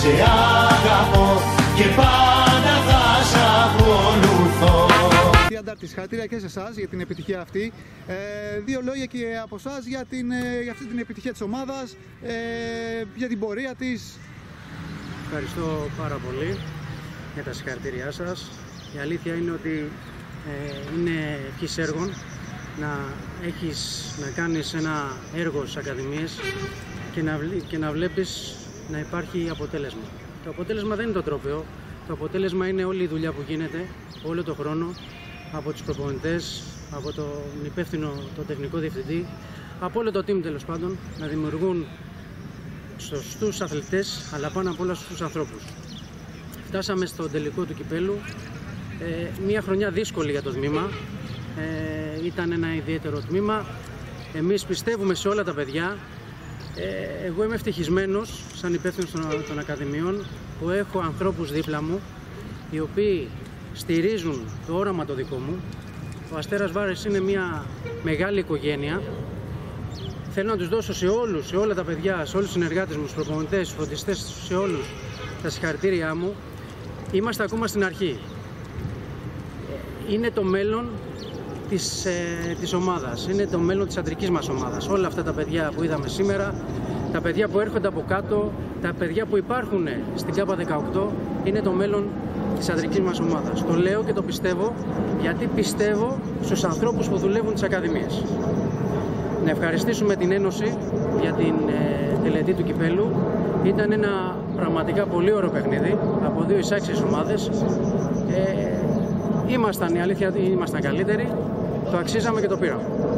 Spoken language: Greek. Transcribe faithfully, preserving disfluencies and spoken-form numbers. σε αγαπώ και πάντα θα σ' ακολουθώ. Συγχαρητήρια και σε εσάς για την επιτυχία αυτή. Ε, δύο λόγια και από εσάς για, ε, για αυτή την επιτυχία της ομάδας, ε, για την πορεία της. Ευχαριστώ πάρα πολύ για τα συγχαρητήριά σας. Η αλήθεια είναι ότι ε, είναι ευχής έργων να έχεις να κάνεις ένα έργο στις ακαδημίες και να, και να βλέπεις να υπάρχει αποτέλεσμα. Το αποτέλεσμα δεν είναι το τρόπαιο, το αποτέλεσμα είναι όλη η δουλειά που γίνεται, όλο το χρόνο, από τους προπονητές, από τον υπεύθυνο, τον τεχνικό διευθυντή, από όλο το team τέλος πάντων, να δημιουργούν σωστούς αθλητές, αλλά πάνω απ' όλα σωστούς ανθρώπους. Φτάσαμε στο τελικό του κυπέλου, ε, μια χρονιά δύσκολη για το τμήμα, ε, ήταν ένα ιδιαίτερο τμήμα, εμείς πιστεύουμε σε όλα τα παιδιά. Ε, εγώ είμαι ευτυχισμένος σαν υπεύθυνος των, των Ακαδημιών που έχω ανθρώπους δίπλα μου οι οποίοι στηρίζουν το όραμα το δικό μου. Ο Αστέρας Βάρης είναι μια μεγάλη οικογένεια. Θέλω να τους δώσω σε όλους, σε όλα τα παιδιά, σε όλους τους συνεργάτες μου, τους προπονητές, τους φροντιστές, σε όλους τα συγχαρητήριά μου. Είμαστε ακόμα στην αρχή. Είναι το μέλλον της, ε, της ομάδας, είναι το μέλλον της αντρικής μας ομάδας. Όλα αυτά τα παιδιά που είδαμε σήμερα, τα παιδιά που έρχονται από κάτω, τα παιδιά που υπάρχουν στην ΚΑΠΑ δεκαοκτώ, είναι το μέλλον της αντρικής μας ομάδας. Το λέω και το πιστεύω, γιατί πιστεύω στους ανθρώπους που δουλεύουν τις ακαδημίες. Να ευχαριστήσουμε την Ένωση για την ε, τελετή του κυπέλου. Ήταν ένα πραγματικά πολύ ωραίο παιχνίδι από δύο εισάξιες ομάδες. Ε, ήμασταν, η αλήθεια, ήμασταν καλύτεροι. Το αξίζαμε και το πήραμε.